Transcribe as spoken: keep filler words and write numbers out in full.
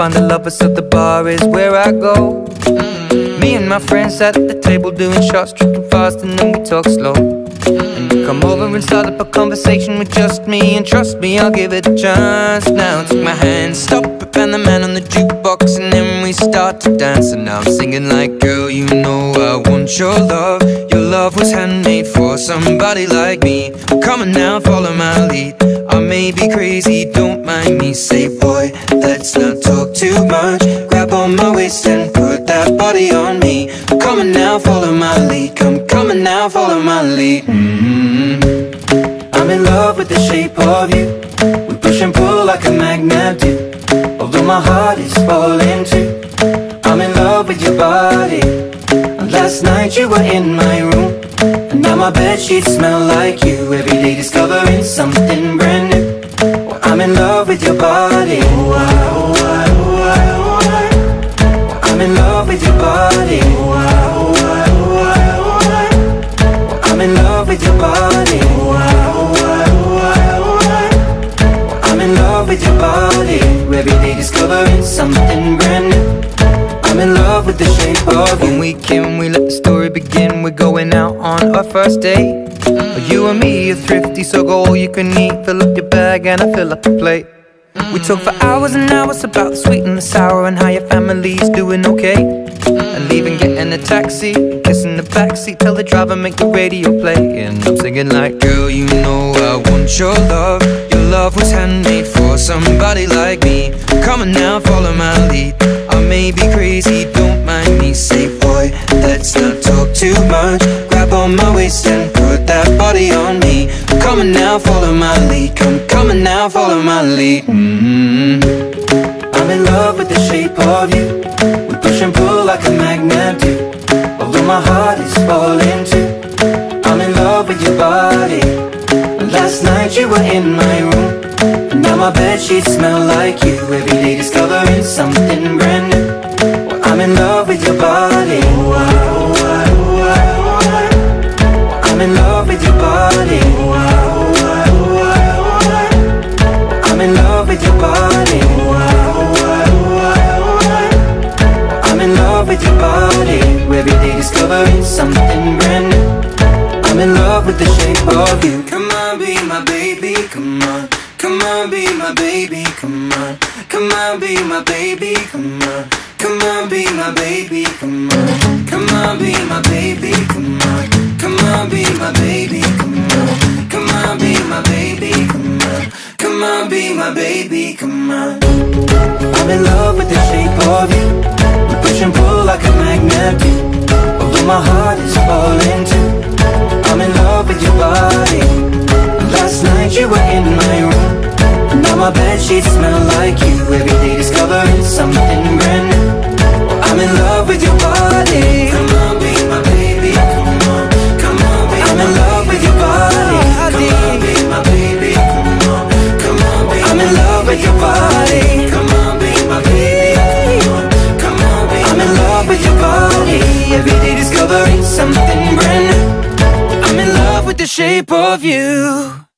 find a lover, so the bar is where I go. Mm-hmm. Me and my friends sat at the table doing shots, tripping fast, and then we talk slow. Mm-hmm. And you come over and start up a conversation with just me, and trust me, I'll give it a chance. Now take my hand, stop it, and the man on the jukebox, and then we start to dance. And now I'm singing like, girl, you know I want your love. Your love was handmade for somebody like me. Come on now, follow my lead. I may be crazy, don't mind me. Say, boy, let's not talk too much. Grab on my waist and put that body on me. Come on now, follow my lead. Come, come on now, follow my lead. Mm-hmm. I'm in love with the shape of you. We push and pull like a magnet do. Although my heart is falling too, I'm in love with your body. And last night you were in my room, and now my bedsheets smell like you. Every day discovering something brand new. I'm in love with your body. Oh, I, oh, I, oh, I, oh, I. I'm in love with your body. Oh, I, oh, I, oh, I, oh, I. I'm in love with your body. Oh, I, oh, I, oh, I, oh, I. I'm in love with your body. Every day discovering something brand new. I'm in love with the shape of you. When we came, we let the story begin. We're going out on our first date. Mm-hmm. You and me are thrifty, so go all you can eat. Fill up your bag and I fill up the plate. Mm-hmm. We talk for hours and hours about the sweet and the sour, and how your family's doing okay. Mm-hmm. And leaving, getting a taxi, kissing the backseat. Tell the driver, make the radio play. And I'm singing like, girl, you know I want your love. Your love was handmade for somebody like me. Come on now, follow my lead. I may be crazy, don't mind me. Say, boy, let's not talk too much. Grab on my waist and put that body on me. Come on now, follow my lead. Come, come on now, follow my lead. Mm-hmm. I'm in love with the shape of you. We push and pull like a magnet do. Although my heart is falling too, I'm in love with your body. Last night you were in my room, and now my bedsheets smell like you. Every day discovering something brand new. Well, I'm in love with your body. Oh, I, oh, I, oh, I, oh, I. Well, I'm in love with your body. Oh, I, oh, I, oh, I, oh, I. Well, I'm in love with your body. Oh, I, oh, I, oh, I, oh, I. Well, I'm in love with your body. Every day discovering something brand new. I'm in love with the shape of you. Come on, be my baby, come on. Come on, be my baby, come on. Come on, be my baby, come on. Come on, be my baby, come on. Come on, be my baby, come on. Come on, be my baby, come on. Come on, be my baby, come on. Come on, be my baby, come on. I'm in love with the shape of you. We push and pull like a magnet do. Although my heart is falling too, I'm in love with your body. Last night you were in my room, and now my bedsheets smell like you. Every day discovering something brand new. Well, I'm in love with your body. Come on, be my baby, come on. Come on, be I'm my in love baby. With your body. Come on, be my baby, come on. Come on, be I'm my in love baby. With your body. Come on, be my baby, come on. Come on, be I'm my in love baby. With your body. Every day discovering something brand new. I'm in love with the shape of you.